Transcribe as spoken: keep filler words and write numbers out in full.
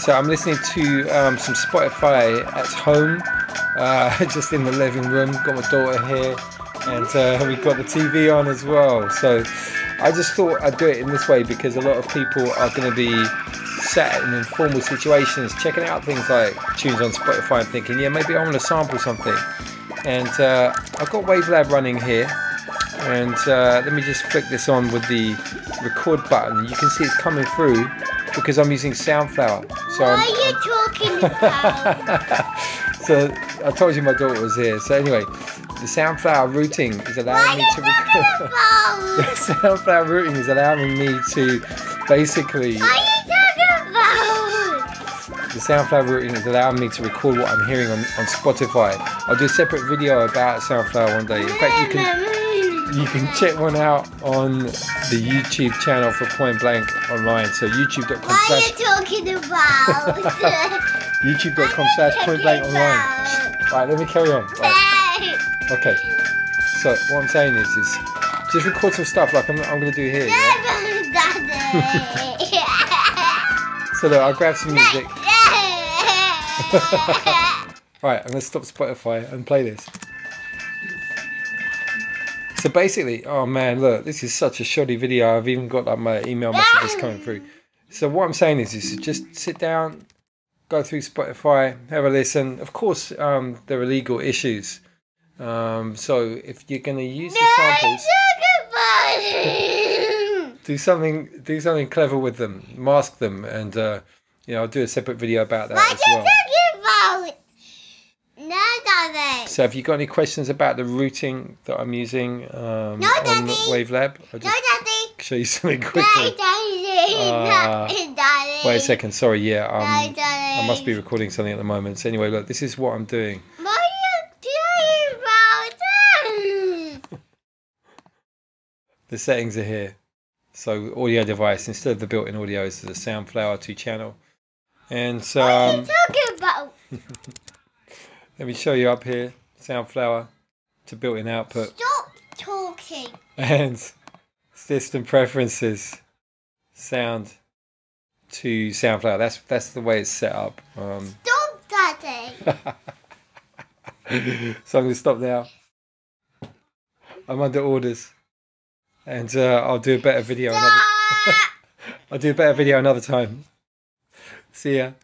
So I'm listening to um, some Spotify at home, uh, just in the living room. Got my daughter here, and uh, we've got the T V on as well. So I just thought I'd do it in this way because a lot of people are going to be sat in informal situations, checking out things like tunes on Spotify and thinking, yeah, maybe I want to sample something. And uh, I've got WaveLab running here. And uh, let me just flick this on with the record button. You can see it's coming through because I'm using Soundflower. So what I'm, are you talking about? So I told you my daughter was here. So anyway, the Soundflower routing is allowing what me is to record. Soundflower routing is allowing me to basically. What are you talking about? The Soundflower routing is allowing me to record what I'm hearing on, on Spotify. I'll do a separate video about Soundflower one day. In fact, you can. You can check one out on the YouTube channel for Point Blank Online. So youtube dot com slash... What are you talking about? youtube dot com slash Point Blank Online. Right, let me carry on. Right. Okay. So what I'm saying is, is just record some stuff like I'm, I'm going to do here. Yeah? So look, I'll grab some music. Right, I'm going to stop Spotify and play this. So basically, oh man, look, this is such a shoddy video. I've even got like my email messages coming through. So what I'm saying is, is just sit down, go through Spotify, have a listen. Of course, um, there are legal issues. Um, so if you're going to use the samples, do something, do something clever with them, mask them, and uh, you know, I'll do a separate video about that Why as well. So if you've got any questions about the routing that I'm using um, no, on WaveLab, I'll just no, show you something quickly. Uh, wait a second, sorry, yeah, um, no, I must be recording something at the moment. So anyway, look, this is what I'm doing. What are you doing about that? The settings are here. So audio device, instead of the built-in audio, is the Soundflower two channel. And so... What are you talking about? Let me show you up here, Soundflower to built-in output. Stop talking. And system preferences, sound to Soundflower. That's that's the way it's set up. Um, stop, Daddy. So I'm gonna stop now. I'm under orders, and uh, I'll do a better video. Stop. Another I'll do a better video another time. See ya.